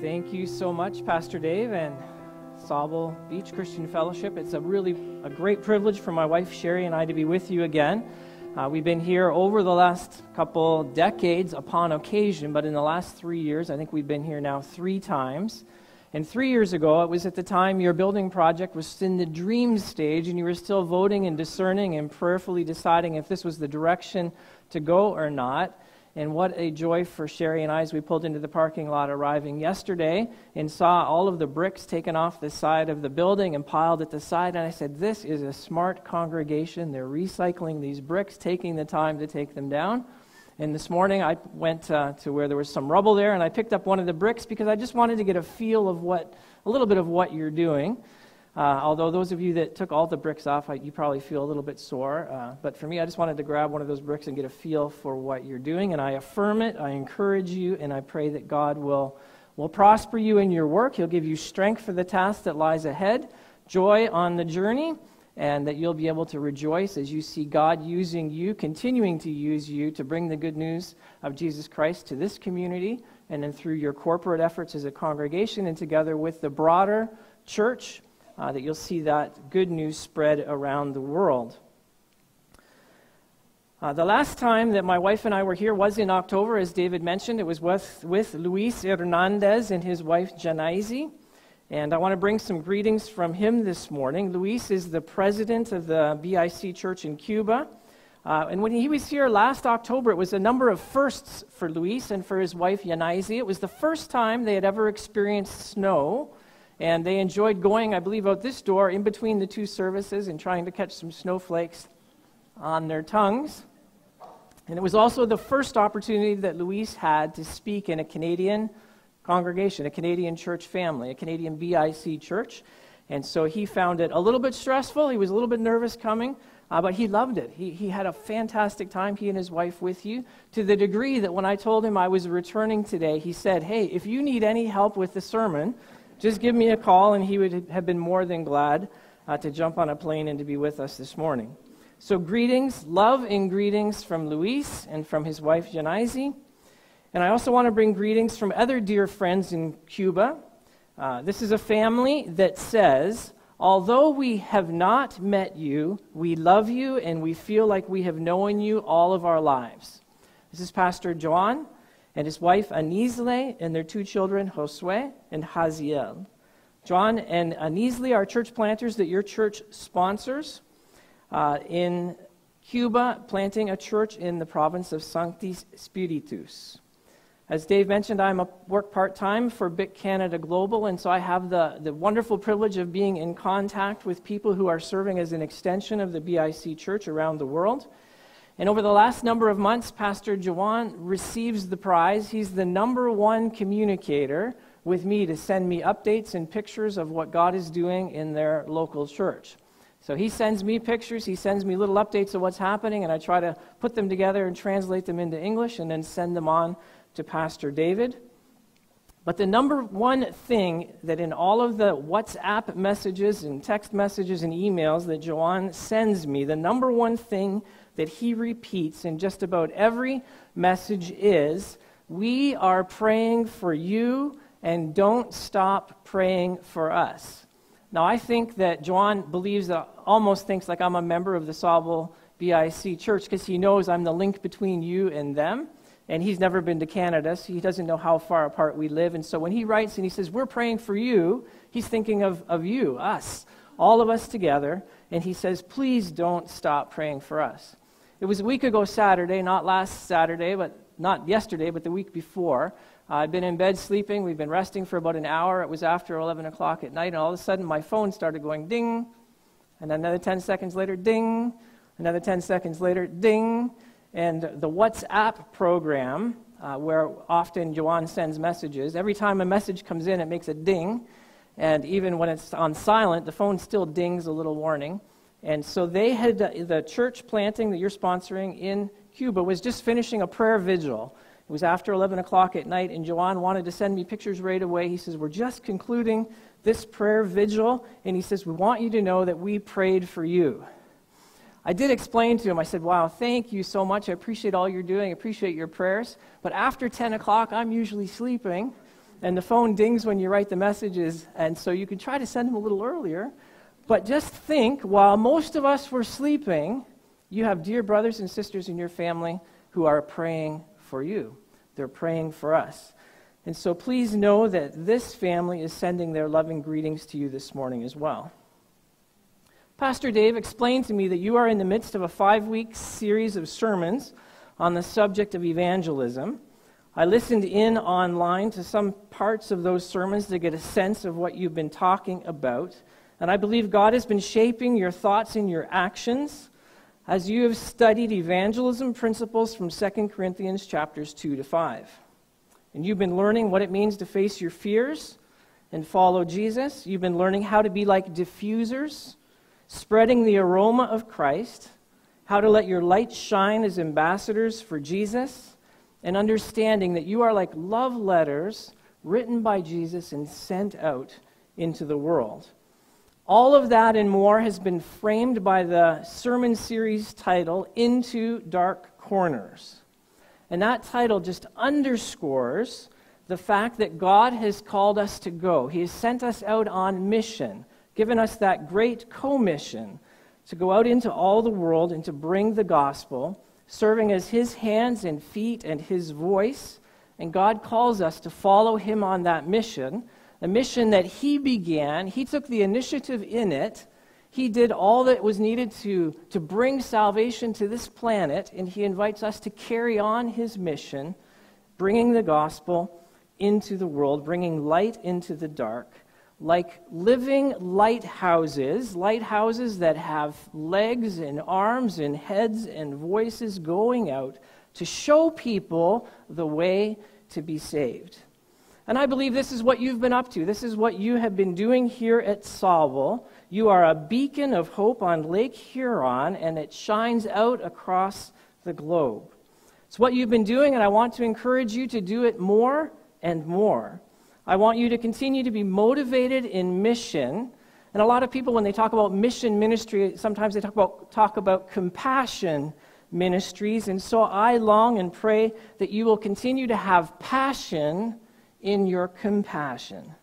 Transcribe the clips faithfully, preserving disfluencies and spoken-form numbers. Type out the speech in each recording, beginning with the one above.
Thank you so much, Pastor Dave and Sauble Beach Christian Fellowship. It's a really a great privilege for my wife Sherry and I to be with you again. Uh, we've been here over the last couple decades upon occasion, but in the last three years, I think we've been here now three times. And three years ago, it was at the time your building project was in the dream stage, and you were still voting and discerning and prayerfully deciding if this was the direction to go or not. And what a joy for Sherry and I as we pulled into the parking lot, arriving yesterday and saw all of the bricks taken off the side of the building and piled at the side. And I said, this is a smart congregation. They're recycling these bricks, taking the time to take them down. And this morning I went uh, to where there was some rubble there, and I picked up one of the bricks because I just wanted to get a feel of what, a little bit of what you're doing. Uh, although those of you that took all the bricks off, I, you probably feel a little bit sore. Uh, but for me, I just wanted to grab one of those bricks and get a feel for what you're doing. And I affirm it, I encourage you, and I pray that God will, will prosper you in your work. He'll give you strength for the task that lies ahead, joy on the journey, and that you'll be able to rejoice as you see God using you, continuing to use you to bring the good news of Jesus Christ to this community, and then through your corporate efforts as a congregation and together with the broader church, Uh, that you'll see that good news spread around the world. Uh, the last time that my wife and I were here was in October, as David mentioned. It was with, with Luis Hernandez and his wife Janaisi. And I want to bring some greetings from him this morning. Luis is the president of the B I C Church in Cuba. Uh, and when he was here last October, it was a number of firsts for Luis and for his wife Janaisi. It was the first time they had ever experienced snow. And they enjoyed going, I believe, out this door in between the two services and trying to catch some snowflakes on their tongues. And it was also the first opportunity that Luis had to speak in a Canadian congregation, a Canadian church family, a Canadian B I C church. And so he found it a little bit stressful. He was a little bit nervous coming, uh, but he loved it. He, he had a fantastic time, he and his wife, with you, to the degree that when I told him I was returning today, he said, hey, if you need any help with the sermon, just give me a call, and he would have been more than glad uh, to jump on a plane and to be with us this morning. So greetings, love and greetings from Luis and from his wife, Janaisi. And I also want to bring greetings from other dear friends in Cuba. Uh, this is a family that says, although we have not met you, we love you, and we feel like we have known you all of our lives. This is Pastor John and his wife Anisle, and their two children, Josue and Haziel. John and Anisle are church planters that your church sponsors uh, in Cuba, planting a church in the province of Sancti Spiritus. As Dave mentioned, I work part-time for B I C Canada Global, and so I have the, the wonderful privilege of being in contact with people who are serving as an extension of the B I C Church around the world. And over the last number of months, Pastor John receives the prize. He's the number one communicator with me to send me updates and pictures of what God is doing in their local church. So he sends me pictures, he sends me little updates of what's happening, and I try to put them together and translate them into English and then send them on to Pastor David. But the number one thing that in all of the WhatsApp messages and text messages and emails that John sends me, the number one thing that he repeats in just about every message is, we are praying for you and don't stop praying for us. Now I think that John believes, uh, almost thinks like I'm a member of the Sauble B I C Church because he knows I'm the link between you and them. And he's never been to Canada, so he doesn't know how far apart we live. And so when he writes and he says, we're praying for you, he's thinking of, of you, us, all of us together. And he says, please don't stop praying for us. It was a week ago Saturday, not last Saturday, but not yesterday, but the week before. Uh, I'd been in bed sleeping. We've been resting for about an hour. It was after eleven o'clock at night, and all of a sudden my phone started going ding, and another ten seconds later, ding, another ten seconds later, ding. And the WhatsApp program, uh, where often Joanne sends messages, every time a message comes in, it makes a ding. And even when it's on silent, the phone still dings a little warning. And so they had, the church planting that you're sponsoring in Cuba was just finishing a prayer vigil. It was after eleven o'clock at night, and Joanne wanted to send me pictures right away. He says, we're just concluding this prayer vigil, and he says, we want you to know that we prayed for you. I did explain to him, I said, wow, thank you so much. I appreciate all you're doing. I appreciate your prayers. But after ten o'clock, I'm usually sleeping. and the phone dings when you write the messages, and so you can try to send them a little earlier. But just think, while most of us were sleeping, you have dear brothers and sisters in your family who are praying for you. They're praying for us. And so please know that this family is sending their loving greetings to you this morning as well. Pastor Dave explained to me that you are in the midst of a five-week series of sermons on the subject of evangelism. I listened in online to some parts of those sermons to get a sense of what you've been talking about. And I believe God has been shaping your thoughts and your actions as you have studied evangelism principles from Second Corinthians chapters two to five. And you've been learning what it means to face your fears and follow Jesus. You've been learning how to be like diffusers, spreading the aroma of Christ, how to let your light shine as ambassadors for Jesus, and understanding that you are like love letters written by Jesus and sent out into the world. All of that and more has been framed by the sermon series title, Into Dark Corners. And that title just underscores the fact that God has called us to go. He has sent us out on mission, given us that great commission to go out into all the world and to bring the gospel, serving as his hands and feet and his voice. And God calls us to follow him on that mission, a mission that he began. He took the initiative in it. He did all that was needed to, to bring salvation to this planet, and he invites us to carry on his mission, bringing the gospel into the world, bringing light into the dark, like living lighthouses, lighthouses that have legs and arms and heads and voices going out to show people the way to be saved. And I believe this is what you've been up to. This is what you have been doing here at Sauble. You are a beacon of hope on Lake Huron, and it shines out across the globe. It's what you've been doing, and I want to encourage you to do it more and more. I want you to continue to be motivated in mission. And a lot of people, when they talk about mission ministry, sometimes they talk about, talk about compassion ministries. And so I long and pray that you will continue to have passion in your compassion.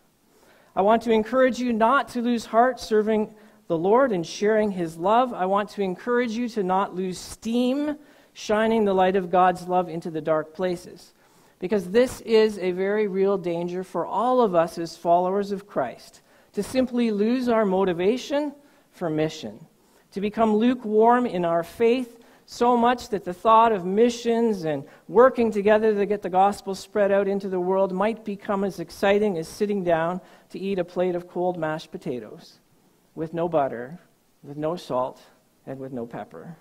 I want to encourage you not to lose heart serving the Lord and sharing his love. I want to encourage you to not lose steam, shining the light of God's love into the dark places. Because this is a very real danger for all of us as followers of Christ, to simply lose our motivation for mission, to become lukewarm in our faith so much that the thought of missions and working together to get the gospel spread out into the world might become as exciting as sitting down to eat a plate of cold mashed potatoes with no butter, with no salt, and with no pepper.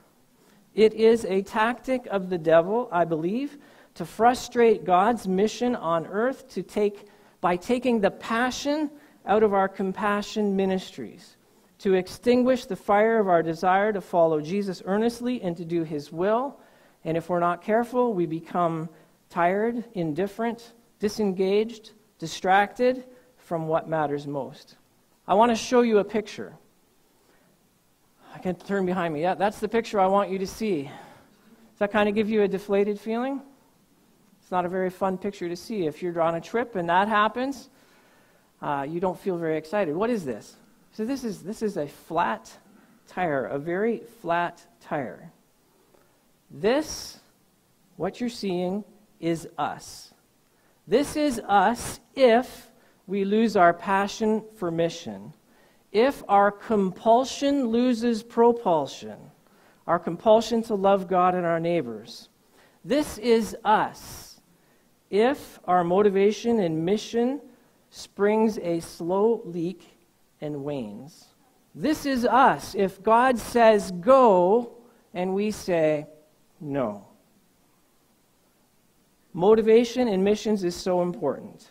It is a tactic of the devil, I believe, to frustrate God's mission on earth to take, by taking the passion out of our compassion ministries, to extinguish the fire of our desire to follow Jesus earnestly and to do his will. And if we're not careful, we become tired, indifferent, disengaged, distracted from what matters most. I want to show you a picture. I can turn behind me. Yeah, that's the picture I want you to see. Does that kind of give you a deflated feeling? It's not a very fun picture to see. If you're on a trip and that happens, uh, you don't feel very excited. What is this? So this is, this is a flat tire, a very flat tire. This, what you're seeing, is us. This is us if we lose our passion for mission. If our compulsion loses propulsion, our compulsion to love God and our neighbors. This is us if our motivation and mission springs a slow leak and wanes. This is us if God says go and we say no. Motivation in missions is so important.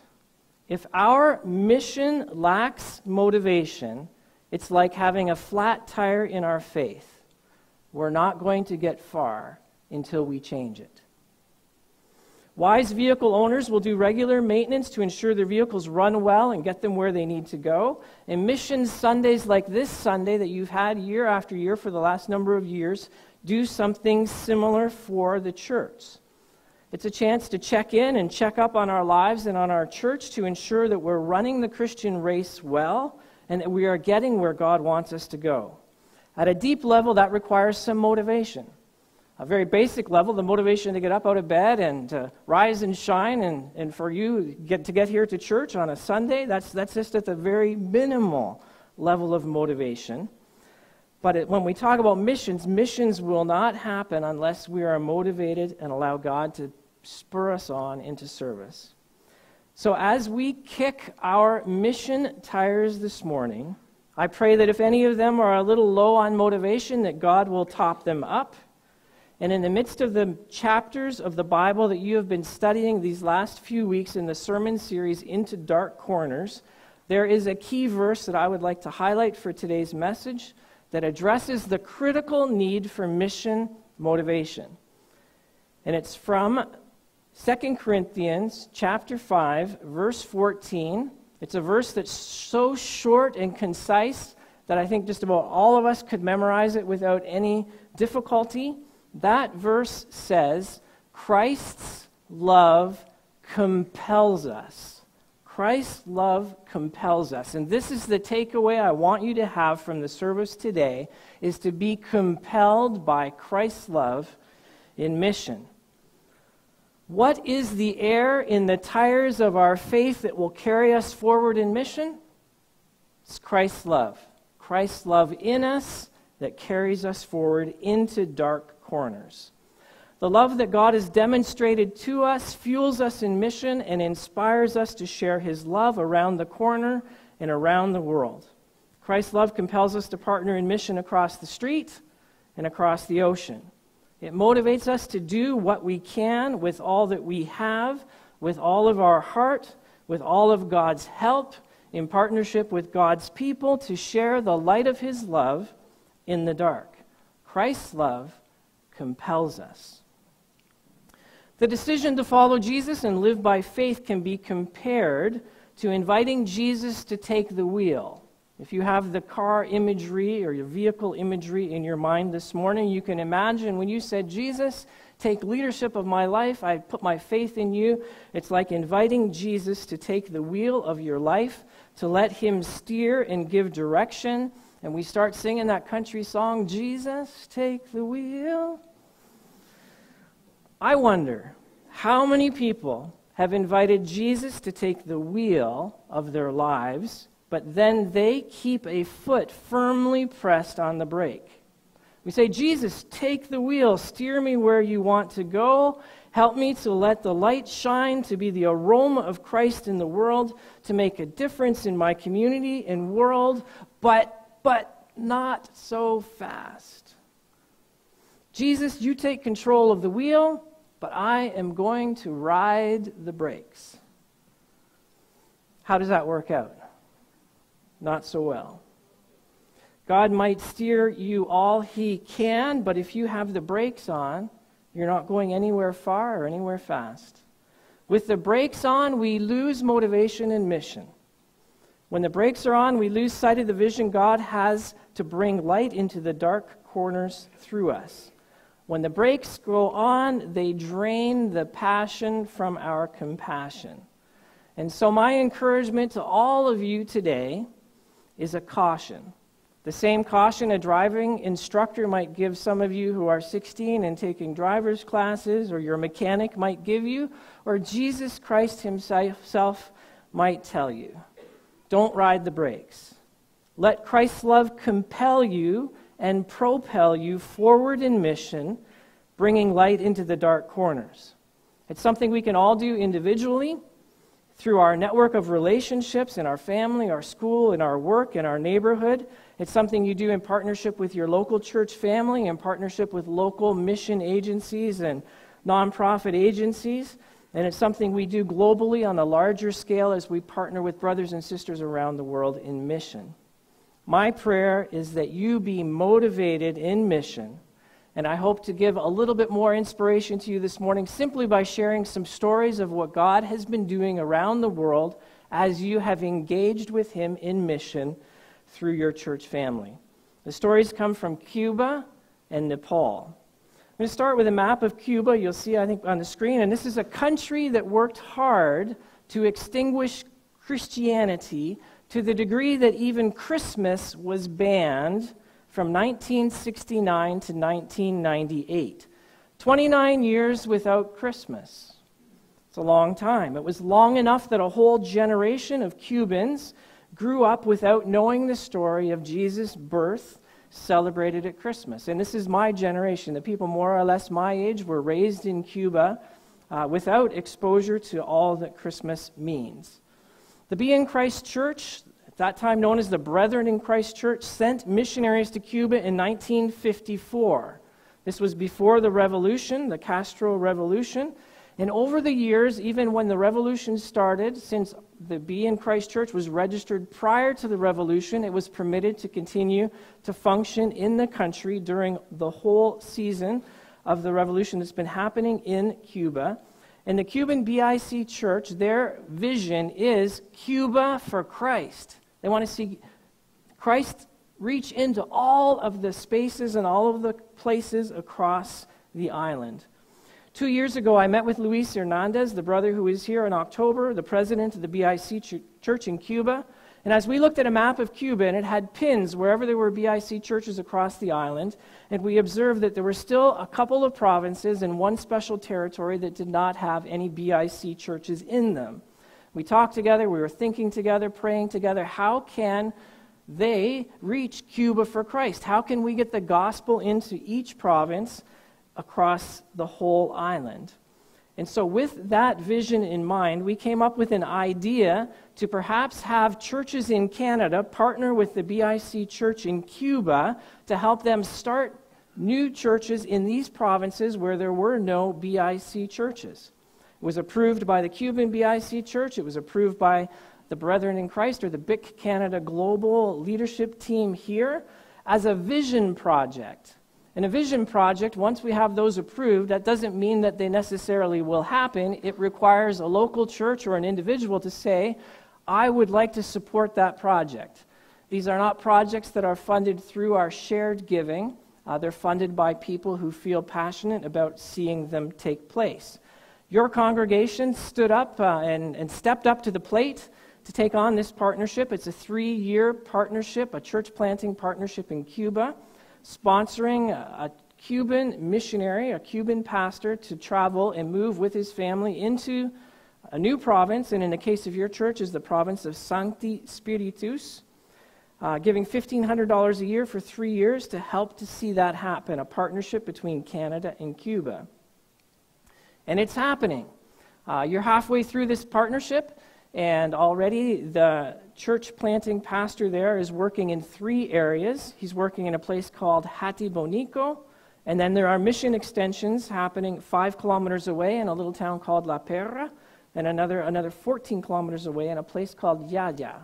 If our mission lacks motivation, it's like having a flat tire in our faith. We're not going to get far until we change it. Wise vehicle owners will do regular maintenance to ensure their vehicles run well and get them where they need to go. And mission Sundays like this Sunday that you've had year after year for the last number of years do something similar for the church. It's a chance to check in and check up on our lives and on our church to ensure that we're running the Christian race well and that we are getting where God wants us to go. At a deep level, that requires some motivation. A very basic level, the motivation to get up out of bed and to rise and shine, and, and for you get to get here to church on a Sunday, that's, that's just at the very minimal level of motivation. But it, when we talk about missions, missions will not happen unless we are motivated and allow God to spur us on into service. So as we kick our mission tires this morning, I pray that if any of them are a little low on motivation, that God will top them up. And in the midst of the chapters of the Bible that you have been studying these last few weeks in the sermon series Into Dark Corners, there is a key verse that I would like to highlight for today's message that addresses the critical need for mission motivation. And it's from Second Corinthians chapter five, verse fourteen. It's a verse that's so short and concise that I think just about all of us could memorize it without any difficulty. That verse says, Christ's love compels us. Christ's love compels us. And this is the takeaway I want you to have from the service today, is to be compelled by Christ's love in mission. What is the air in the tires of our faith that will carry us forward in mission? It's Christ's love. Christ's love in us that carries us forward into dark corners. The love that God has demonstrated to us fuels us in mission and inspires us to share his love around the corner and around the world. Christ's love compels us to partner in mission across the street and across the ocean. It motivates us to do what we can with all that we have, with all of our heart, with all of God's help, in partnership with God's people to share the light of his love in the dark. Christ's love compels us. The decision to follow Jesus and live by faith can be compared to inviting Jesus to take the wheel. If you have the car imagery or your vehicle imagery in your mind this morning, you can imagine when you said, Jesus, take leadership of my life, I put my faith in you. It's like inviting Jesus to take the wheel of your life, to let him steer and give direction. And we start singing that country song, Jesus, take the wheel. I wonder how many people have invited Jesus to take the wheel of their lives, but then they keep a foot firmly pressed on the brake. We say, Jesus, take the wheel, steer me where you want to go. Help me to let the light shine, to be the aroma of Christ in the world, to make a difference in my community and world, but But not so fast. Jesus, you take control of the wheel, but I am going to ride the brakes. How does that work out? Not so well. God might steer you all he can, but if you have the brakes on, you're not going anywhere far or anywhere fast. With the brakes on, we lose motivation and mission. When the brakes are on, we lose sight of the vision God has to bring light into the dark corners through us. When the brakes go on, they drain the passion from our compassion. And so my encouragement to all of you today is a caution. The same caution a driving instructor might give some of you who are sixteen and taking driver's classes, or your mechanic might give you, or Jesus Christ himself might tell you. Don't ride the brakes. Let Christ's love compel you and propel you forward in mission, bringing light into the dark corners. It's something we can all do individually through our network of relationships in our family, our school, in our work, in our neighborhood. It's something you do in partnership with your local church family, in partnership with local mission agencies and nonprofit agencies. And it's something we do globally on a larger scale as we partner with brothers and sisters around the world in mission. My prayer is that you be motivated in mission. And I hope to give a little bit more inspiration to you this morning simply by sharing some stories of what God has been doing around the world as you have engaged with him in mission through your church family. The stories come from Cuba and Nepal. I'm going to start with a map of Cuba. You'll see, I think, on the screen. And this is a country that worked hard to extinguish Christianity to the degree that even Christmas was banned from nineteen sixty-nine to nineteen ninety-eight. twenty-nine years without Christmas. It's a long time. It was long enough that a whole generation of Cubans grew up without knowing the story of Jesus' birth celebrated at Christmas. And this is my generation. The people more or less my age were raised in Cuba uh, without exposure to all that Christmas means. The Be in Christ Church, at that time known as the Brethren in Christ Church, sent missionaries to Cuba in nineteen fifty-four. This was before the revolution, the Castro Revolution. And over the years, even when the revolution started, since the Be in Christ Church was registered prior to the revolution, it was permitted to continue to function in the country during the whole season of the revolution that's been happening in Cuba. And the Cuban B I C Church, their vision is Cuba for Christ. They want to see Christ reach into all of the spaces and all of the places across the island. Two years ago, I met with Luis Hernandez, the brother who is here in October, the president of the B I C ch Church in Cuba. And as we looked at a map of Cuba, and it had pins wherever there were B I C churches across the island, and we observed that there were still a couple of provinces and one special territory that did not have any B I C churches in them. We talked together, we were thinking together, praying together, how can they reach Cuba for Christ? How can we get the gospel into each province across the whole island? And so with that vision in mind, we came up with an idea to perhaps have churches in Canada partner with the B I C Church in Cuba to help them start new churches in these provinces where there were no B I C churches. It was approved by the Cuban B I C Church. It was approved by the Brethren in Christ, or the B I C Canada Global leadership team here, as a vision project. And a vision project, once we have those approved, that doesn't mean that they necessarily will happen. It requires a local church or an individual to say, I would like to support that project. These are not projects that are funded through our shared giving. Uh, they're funded by people who feel passionate about seeing them take place. Your congregation stood up uh, and, and stepped up to the plate to take on this partnership. It's a three-year partnership, a church planting partnership in Cuba, sponsoring a Cuban missionary, a Cuban pastor, to travel and move with his family into a new province, and in the case of your church is the province of Sancti Spiritus, uh, giving fifteen hundred dollars a year for three years to help to see that happen, a partnership between Canada and Cuba. And it's happening. Uh, you're halfway through this partnership, and already the church planting pastor there is working in three areas. He's working in a place called Hatibonico, and then there are mission extensions happening five kilometers away in a little town called La Perra, and another, another fourteen kilometers away in a place called Yaya.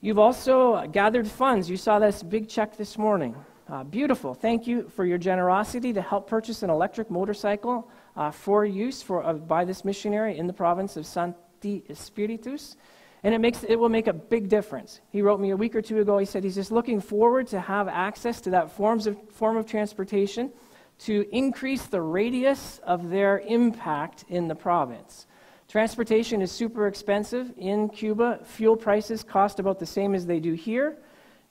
You've also gathered funds. You saw this big check this morning. Uh, beautiful. Thank you for your generosity to help purchase an electric motorcycle uh, for use for, uh, by this missionary in the province of Sancti Spiritus. And it, makes, it will make a big difference. He wrote me a week or two ago. He said he's just looking forward to have access to that forms of, form of transportation to increase the radius of their impact in the province. Transportation is super expensive in Cuba. Fuel prices cost about the same as they do here.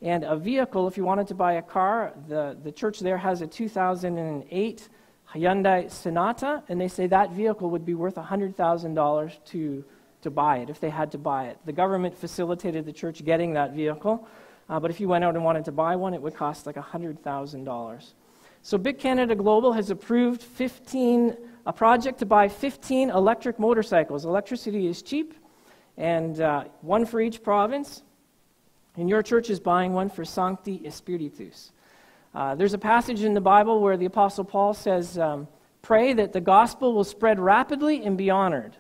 And a vehicle, if you wanted to buy a car, the, the church there has a two thousand eight Hyundai Sonata, and they say that vehicle would be worth one hundred thousand dollars to, to buy it, if they had to buy it. The government facilitated the church getting that vehicle, uh, but if you went out and wanted to buy one, it would cost like one hundred thousand dollars. So B I C Canada Global has approved fifteen, a project to buy fifteen electric motorcycles. Electricity is cheap, and uh, one for each province. And your church is buying one for Sancti Spiritus. Uh, there's a passage in the Bible where the Apostle Paul says, um, pray that the gospel will spread rapidly and be honored.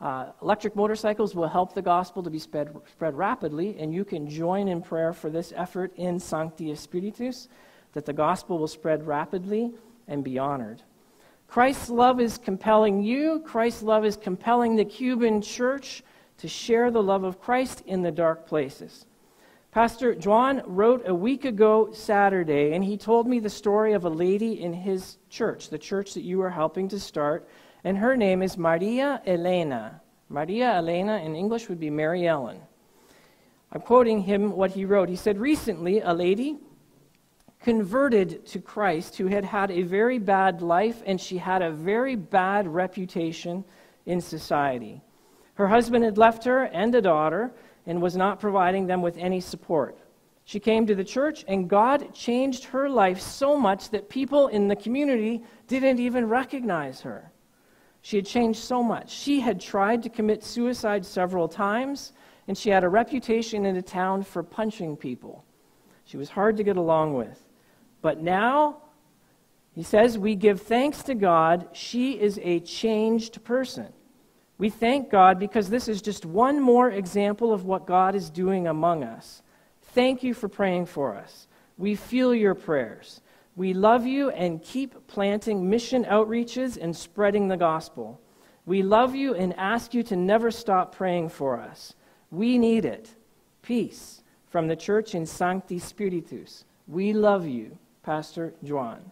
Uh, electric motorcycles will help the gospel to be spread, spread rapidly, and you can join in prayer for this effort in Sancti Spiritus, that the gospel will spread rapidly and be honored. Christ's love is compelling you. Christ's love is compelling the Cuban church to share the love of Christ in the dark places. Pastor John wrote a week ago Saturday, and he told me the story of a lady in his church, the church that you are helping to start, and her name is Maria Elena. Maria Elena in English would be Mary Ellen. I'm quoting him what he wrote. He said, recently a lady converted to Christ who had had a very bad life, and she had a very bad reputation in society. Her husband had left her and a daughter, and was not providing them with any support. She came to the church, and God changed her life so much that people in the community didn't even recognize her. She had changed so much. She had tried to commit suicide several times, and she had a reputation in the town for punching people. She was hard to get along with. But now, he says, we give thanks to God. She is a changed person. We thank God because this is just one more example of what God is doing among us. Thank you for praying for us. We feel your prayers. We love you and keep planting mission outreaches and spreading the gospel. We love you and ask you to never stop praying for us. We need it. Peace from the church in Sancti Spiritus. We love you, Pastor Juan.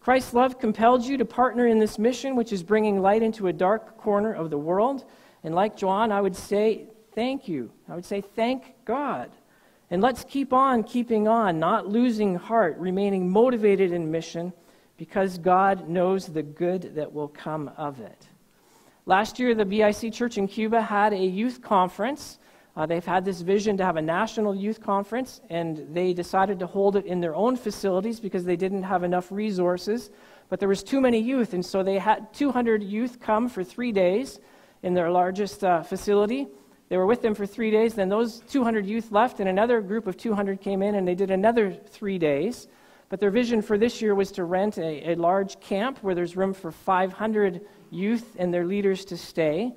Christ's love compelled you to partner in this mission, which is bringing light into a dark corner of the world. And like John, I would say, thank you. I would say, thank God. And let's keep on keeping on, not losing heart, remaining motivated in mission, because God knows the good that will come of it. Last year, the B I C Church in Cuba had a youth conference. Uh, they've had this vision to have a national youth conference, and they decided to hold it in their own facilities because they didn't have enough resources. But there was too many youth, and so they had two hundred youth come for three days in their largest uh, facility. They were with them for three days. Then those two hundred youth left, and another group of two hundred came in, and they did another three days. But their vision for this year was to rent a, a large camp where there's room for five hundred youth and their leaders to stay.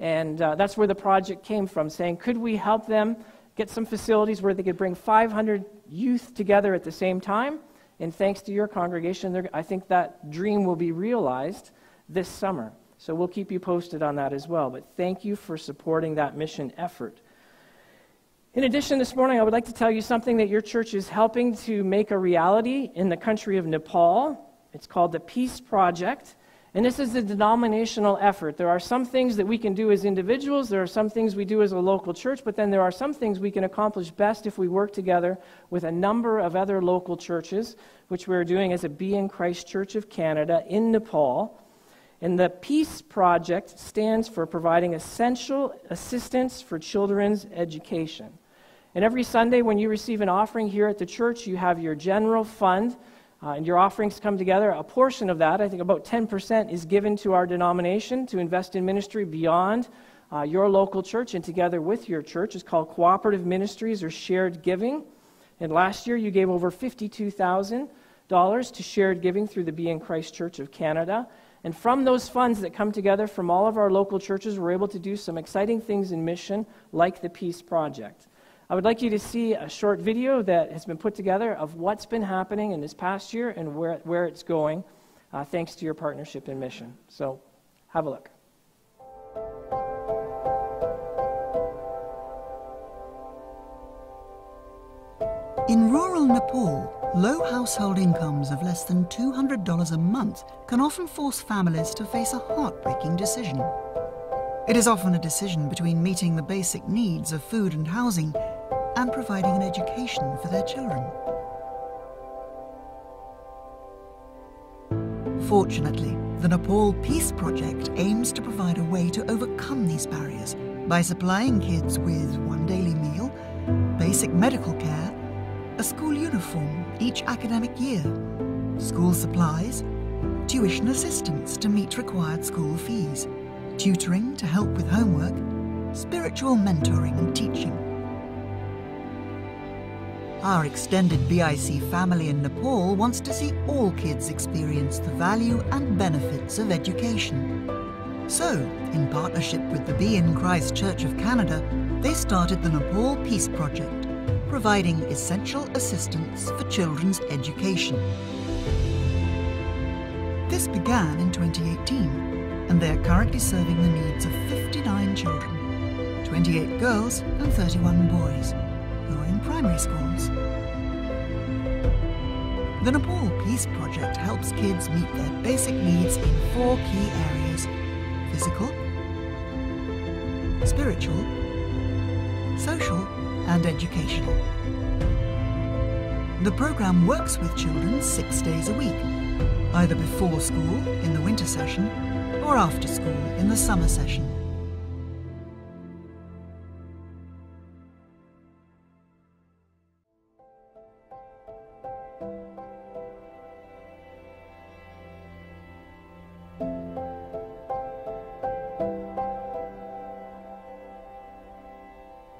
And uh, that's where the project came from, saying, could we help them get some facilities where they could bring five hundred youth together at the same time? And thanks to your congregation, I think that dream will be realized this summer. So we'll keep you posted on that as well. But thank you for supporting that mission effort. In addition, this morning, I would like to tell you something that your church is helping to make a reality in the country of Nepal. It's called the Peace Project. And this is a denominational effort. There are some things that we can do as individuals, there are some things we do as a local church, but then there are some things we can accomplish best if we work together with a number of other local churches, which we're doing as a Be in Christ Church of Canada in Nepal. And the Peace Project stands for providing essential assistance for children's education. And every Sunday when you receive an offering here at the church, you have your general fund, Uh, and your offerings come together. A portion of that, I think about ten percent, is given to our denomination to invest in ministry beyond uh, your local church and together with your church. It's called cooperative ministries or shared giving. And last year you gave over fifty-two thousand dollars to shared giving through the Be in Christ Church of Canada. And from those funds that come together from all of our local churches, we're able to do some exciting things in mission like the Peace Project. I would like you to see a short video that has been put together of what's been happening in this past year and where, where it's going, uh, thanks to your partnership in mission. So have a look. In rural Nepal, low household incomes of less than two hundred dollars a month can often force families to face a heartbreaking decision. It is often a decision between meeting the basic needs of food and housing and providing an education for their children. Fortunately, the Nepal Peace Project aims to provide a way to overcome these barriers by supplying kids with one daily meal, basic medical care, a school uniform each academic year, school supplies, tuition assistance to meet required school fees, tutoring to help with homework, spiritual mentoring and teaching. Our extended B I C family in Nepal wants to see all kids experience the value and benefits of education. So, in partnership with the Be in Christ Church of Canada, they started the Nepal Peace Project, providing essential assistance for children's education. This began in twenty eighteen, and they are currently serving the needs of fifty-nine children, twenty-eight girls and thirty-one boys, or in primary schools. The Nepal Peace Project helps kids meet their basic needs in four key areas: physical, spiritual, social, and educational. The program works with children six days a week, either before school in the winter session or after school in the summer session.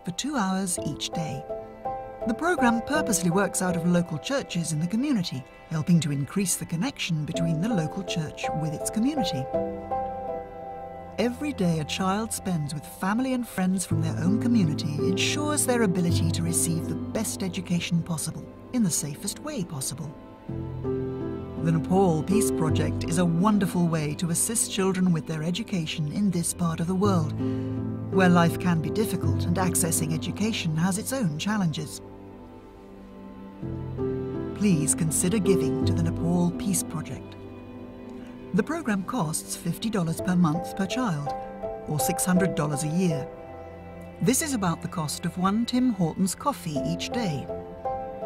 For two hours each day. The program purposely works out of local churches in the community, helping to increase the connection between the local church with its community. Every day a child spends with family and friends from their own community ensures their ability to receive the best education possible, in the safest way possible. The Nepal Peace Project is a wonderful way to assist children with their education in this part of the world, where life can be difficult and accessing education has its own challenges. Please consider giving to the Nepal Peace Project. The program costs fifty dollars per month per child, or six hundred dollars a year. This is about the cost of one Tim Hortons coffee each day.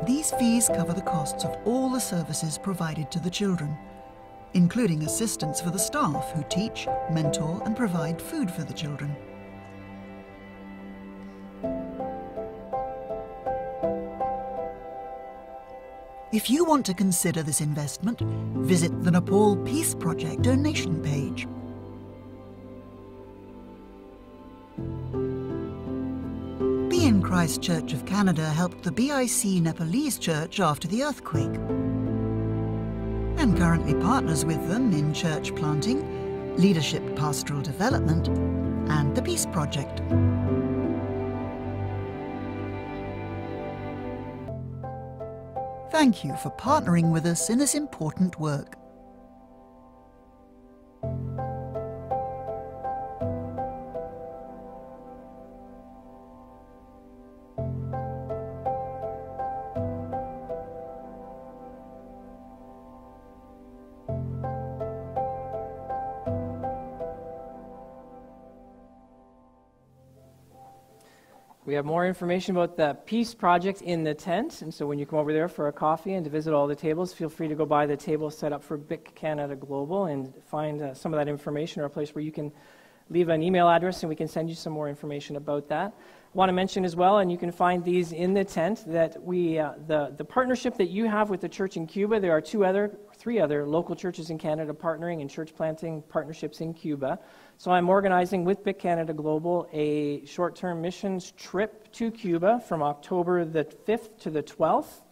These fees cover the costs of all the services provided to the children, including assistance for the staff who teach, mentor, and provide food for the children. If you want to consider this investment, visit the Nepal Peace Project donation page. B I C Christ Church of Canada helped the B I C Nepalese Church after the earthquake and currently partners with them in church planting, leadership pastoral development, and the Peace Project. Thank you for partnering with us in this important work. We have more information about the Peace Project in the tent, and so when you come over there for a coffee and to visit all the tables, feel free to go by the table set up for B I C Canada Global and find uh, some of that information, or a place where you can leave an email address and we can send you some more information about that. I want to mention as well, and you can find these in the tent, that we, uh, the, the partnership that you have with the church in Cuba, there are two other, three other local churches in Canada partnering in church planting partnerships in Cuba. So I'm organizing with B I C Canada Global a short-term missions trip to Cuba from October the fifth to the twelfth.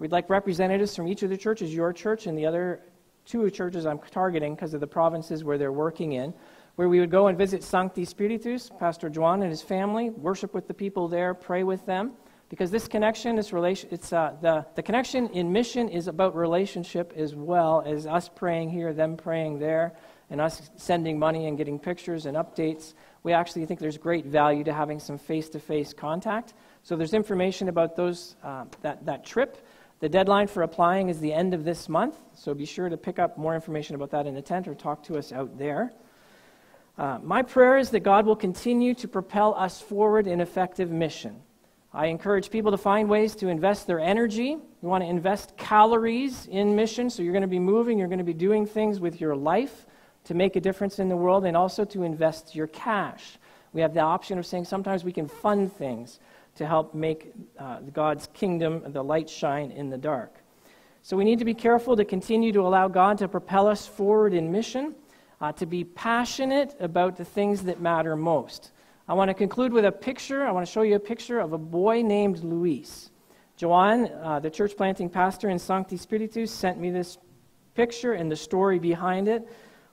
We'd like representatives from each of the churches, your church and the other two churches I'm targeting because of the provinces where they're working in, where we would go and visit Sancti Spiritus, Pastor John and his family, worship with the people there, pray with them, because this connection, this relation, it's uh, the, the connection in mission is about relationship as well as us praying here, them praying there, and us sending money and getting pictures and updates. We actually think there's great value to having some face-to-face contact. So there's information about those uh, that, that trip. The deadline for applying is the end of this month, so be sure to pick up more information about that in the tent or talk to us out there. Uh, my prayer is that God will continue to propel us forward in effective mission. I encourage people to find ways to invest their energy. You want to invest calories in mission, so you're going to be moving, you're going to be doing things with your life to make a difference in the world, and also to invest your cash. We have the option of saying sometimes we can fund things to help make uh, God's kingdom, the light shine in the dark. So we need to be careful to continue to allow God to propel us forward in mission, uh, to be passionate about the things that matter most. I want to conclude with a picture. I want to show you a picture of a boy named Luis. Joan, uh, the church planting pastor in Sancti Spiritus, sent me this picture and the story behind it.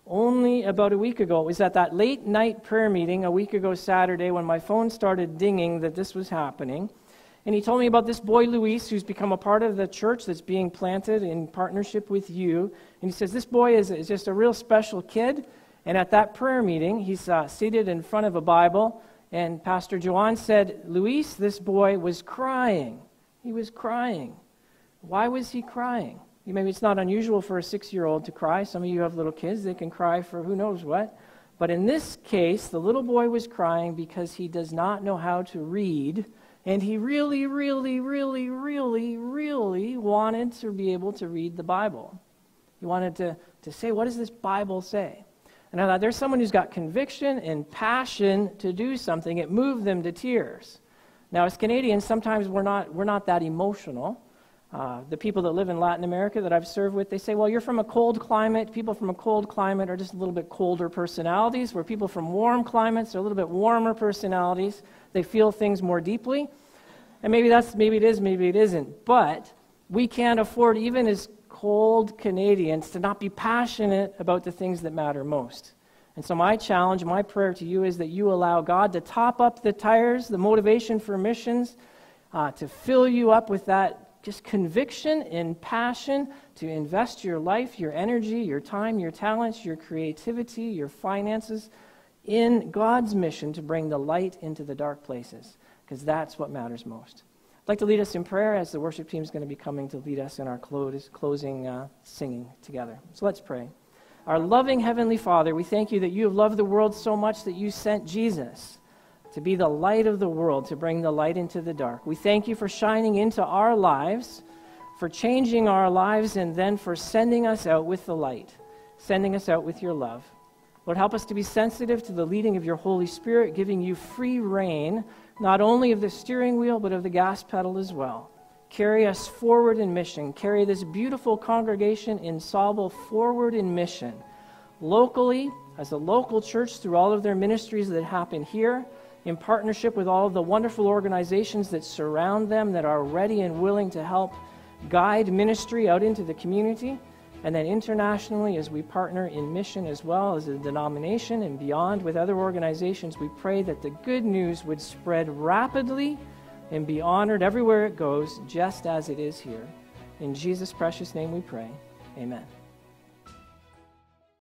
Only about a week ago, it was at that late night prayer meeting a week ago Saturday when my phone started dinging that this was happening. And he told me about this boy Luis, who's become a part of the church that's being planted in partnership with you. And he says, this boy is, is just a real special kid. And at that prayer meeting, he's uh, seated in front of a Bible And Pastor John said, Luis, this boy was crying. He was crying. Why was he crying? Maybe it's not unusual for a six-year-old to cry. Some of you have little kids. They can cry for who knows what. But in this case, the little boy was crying because he does not know how to read. And he really, really, really, really, really wanted to be able to read the Bible. He wanted to, to say, what does this Bible say? And I thought, there's someone who's got conviction and passion to do something. It moved them to tears. Now, as Canadians, sometimes we're not, we're not that emotional. Uh, the people that live in Latin America that I've served with, they say, well, you're from a cold climate. People from a cold climate are just a little bit colder personalities, where people from warm climates are a little bit warmer personalities. They feel things more deeply. And maybe that's, maybe it is, maybe it isn't. But we can't afford, even as cold Canadians, to not be passionate about the things that matter most. And so my challenge, my prayer to you is that you allow God to top up the tires, the motivation for missions, uh, to fill you up with that just conviction and passion to invest your life, your energy, your time, your talents, your creativity, your finances in God's mission to bring the light into the dark places, because that's what matters most. I'd like to lead us in prayer as the worship team is going to be coming to lead us in our close, closing uh, singing together. So let's pray. Our loving Heavenly Father, we thank you that you have loved the world so much that you sent Jesus to be the light of the world, to bring the light into the dark. We thank you for shining into our lives, for changing our lives, and then for sending us out with the light, sending us out with your love. Lord, help us to be sensitive to the leading of your Holy Spirit, giving you free rein, not only of the steering wheel, but of the gas pedal as well. Carry us forward in mission. Carry this beautiful congregation in Sauble forward in mission. Locally, as a local church, through all of their ministries that happen here, in partnership with all of the wonderful organizations that surround them, that are ready and willing to help guide ministry out into the community, and then internationally, as we partner in mission as well as a denomination and beyond with other organizations, we pray that the good news would spread rapidly and be honored everywhere it goes, just as it is here. In Jesus' precious name we pray. Amen.